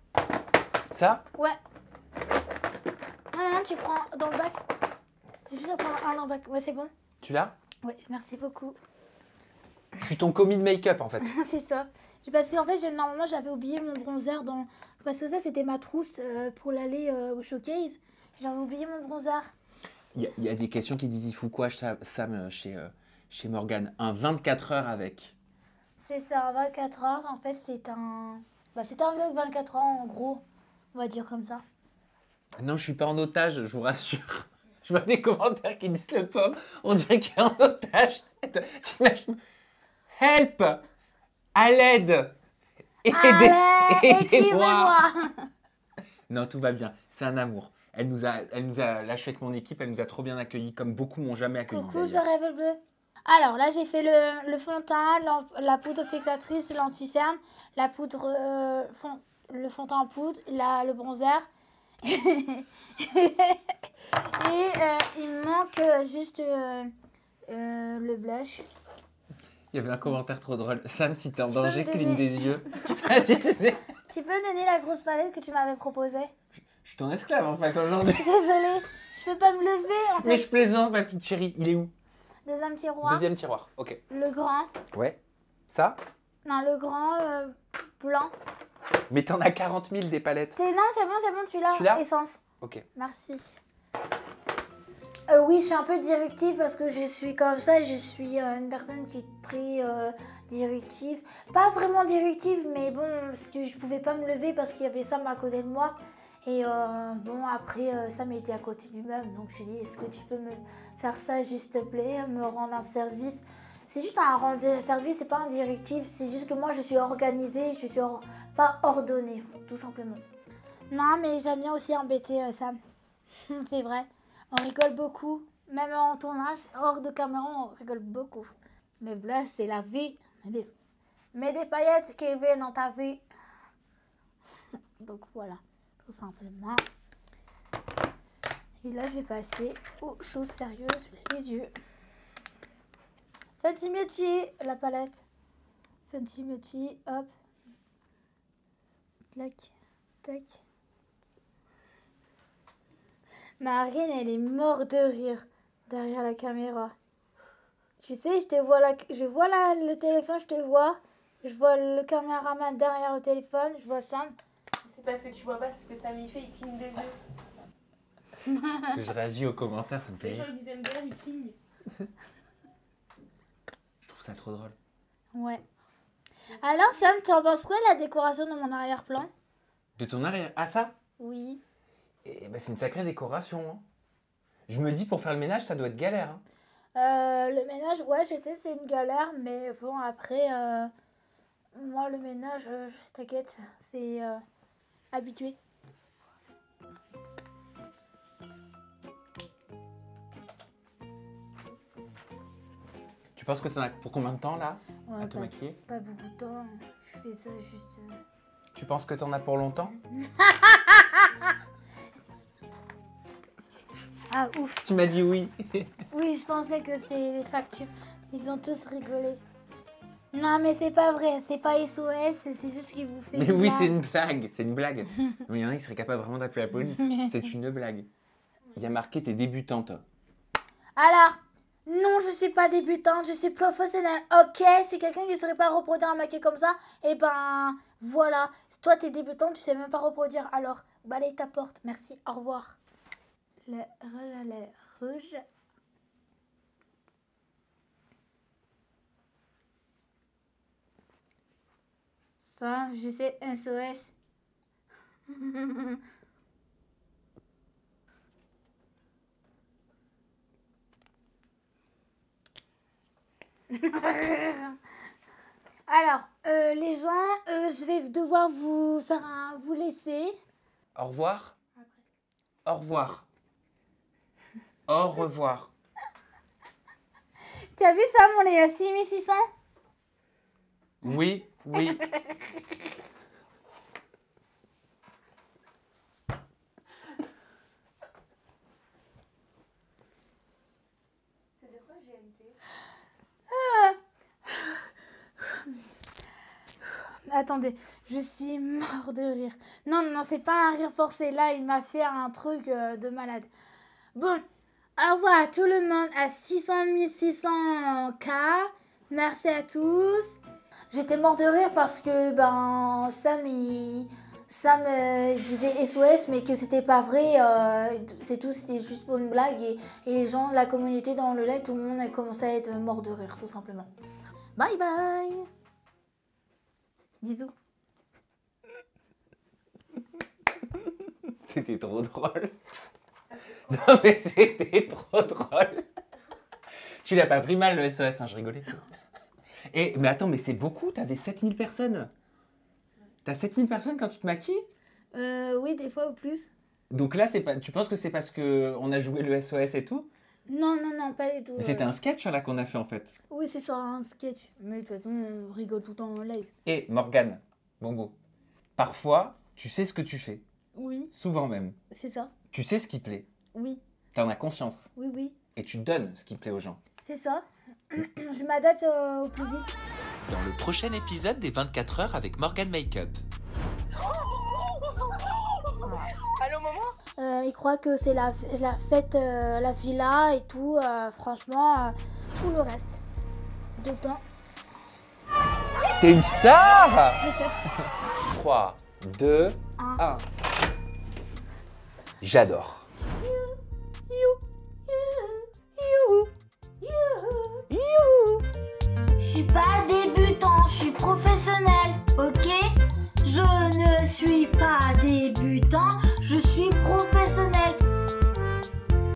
Ça? Ouais. Non, non, tu prends dans le bac. Je vais prendre un dans le bac. Ouais, c'est bon. Tu l'as? Ouais, merci beaucoup. Je suis ton commis de make-up en fait. C'est ça. Parce qu'en fait, normalement, j'avais oublié mon bronzer dans. Parce que ça, c'était ma trousse pour l'aller au showcase. J'avais oublié mon bronzer. Il y a des questions qui disent il faut quoi, Sam, chez Morgane, un 24 heures avec. C'est ça, un 24 heures, en fait, c'est un... Bah, c'est un vlog 24 heures, en gros, on va dire comme ça. Non, je suis pas en otage, je vous rassure. Je vois des commentaires qui disent le pauvre, on dirait qu'il est en otage. T'imagines ? Help ! À l'aide ! Aidez-moi ! Non, tout va bien, c'est un amour. Elle nous a lâché avec mon équipe, elle nous a trop bien accueillis, comme beaucoup m'ont jamais accueilli. Coucou, ce rêve bleu. Alors là, j'ai fait le fond de teint, la poudre fixatrice, l'anti-cerne, la poudre, le fond de teint en poudre, le bronzer. Et il me manque juste le blush. Il y avait un commentaire trop drôle. Sam, si t'es en danger, cligne des yeux. Ça, tu sais. Tu peux me donner la grosse palette que tu m'avais proposée? Je suis ton esclave en fait aujourd'hui. Je suis désolée, je peux pas me lever en fait. Mais je plaisante, ma petite chérie, il est où? Deuxième tiroir, ok. Le grand. Ouais. Ça? Non, le grand blanc. Mais t'en as 40 000 des palettes. Non, c'est bon, tu l'as. Celui-là ? Essence. Ok. Merci. Oui, je suis un peu directive parce que je suis comme ça et je suis une personne qui est très directive. Pas vraiment directive, mais bon, je pouvais pas me lever parce qu'il y avait Sam à côté de moi. Et bon, après, Sam était à côté du meuble, donc je lui ai dit, est-ce que tu peux me faire ça, s'il te plaît, me rendre un service? C'est juste un rendre un service, c'est pas un directif, c'est juste que moi, je suis organisée, je suis pas ordonnée, tout simplement. Non, mais j'aime bien aussi embêter Sam, c'est vrai. On rigole beaucoup, même en tournage, hors de caméra, on rigole beaucoup. Le blush, c'est la vie. Mets des paillettes, Kevin, dans ta vie. Donc voilà. Simplement. Et là, je vais passer aux choses sérieuses, les yeux. Fenty Beauty, la palette. Fenty Beauty, hop. Tac, tac. Marine, elle est morte de rire derrière la caméra. Tu sais, je te vois le téléphone, je te vois. Je vois le caméraman derrière le téléphone, je vois Sam. C'est parce que tu vois pas ce que Sam fait, il cligne des yeux. Parce que je réagis aux commentaires, ça me fait rire. Les gens disent MDR, ils clignent. Je trouve ça trop drôle. Ouais. Alors Sam, tu en penses quoi la décoration de mon arrière-plan? De ton arrière? Ah ça? Oui. Et ben, c'est une sacrée décoration. Hein. Je me dis pour faire le ménage, ça doit être galère. Hein. Le ménage, ouais, je sais, c'est une galère, mais bon, après, moi, le ménage, t'inquiète, c'est... habitué. penses que tu en as pour combien de temps là, à te maquiller? Pas beaucoup de temps, je fais ça juste... Tu penses que tu en as pour longtemps? Ah ouf. Tu m'as dit oui. Oui, je pensais que c'était les factures. Ils ont tous rigolé. Non mais c'est pas vrai, c'est pas SOS, c'est juste qu'il vous fait mais une oui, c'est une blague, c'est une blague. Mais il y en a qui seraient capables vraiment d'appeler la police. C'est une blague. Il y a marqué t'es débutante. Alors, non je suis pas débutante, je suis professionnelle. Ok, si quelqu'un qui ne saurait pas reproduire un maquillage comme ça, et eh ben voilà. Toi t'es débutante, tu sais même pas reproduire. Alors, balaye ta porte, merci, au revoir. Le rouge à lèvres rouge. Ça, je sais, SOS. Alors, les gens, je vais devoir vous faire un... vous laisser. Au revoir. Après. Au revoir. Au revoir. T'as vu ça, on est à 6600? Oui, oui. C'est de quoi GMT? Attendez, je suis mort de rire. Non, non, non, c'est pas un rire forcé. Là, il m'a fait un truc de malade. Bon. Au revoir à tout le monde à 600 600K. Merci à tous. J'étais mort de rire parce que ben Sam disait SOS mais que c'était pas vrai. C'est tout, c'était juste pour une blague et les gens de la communauté dans le live, tout le monde a commencé à être mort de rire tout simplement. Bye bye. Bisous. C'était trop drôle. Non mais c'était trop drôle. Tu l'as pas pris mal le SOS, hein, je rigolais. Et, mais attends, mais c'est beaucoup, t'avais 7000 personnes. T'as 7000 personnes quand tu te maquilles? Oui, des fois ou plus. Donc là, c'est pas, tu penses que c'est parce qu'on a joué le SOS et tout? Non, non, non, pas du tout. C'était un sketch là qu'on a fait en fait. Oui, c'est ça, un sketch. Mais de toute façon, on rigole tout le temps en live. Et Morgane, Bongo, parfois, tu sais ce que tu fais. Oui. Souvent même. C'est ça. Tu sais ce qui plaît. Oui. T'en as conscience. Oui, oui. Et tu donnes ce qui plaît aux gens. C'est ça. Je m'adapte au public. Dans le prochain épisode des 24 heures avec Morgane Makeup. Allô, Momo ? Ils croient que c'est la fête, la villa et tout. Franchement, tout le reste. Dedans. T'es une star ! 3, 2, 1. J'adore. Je suis pas débutant, je suis professionnel, ok? Je ne suis pas débutant.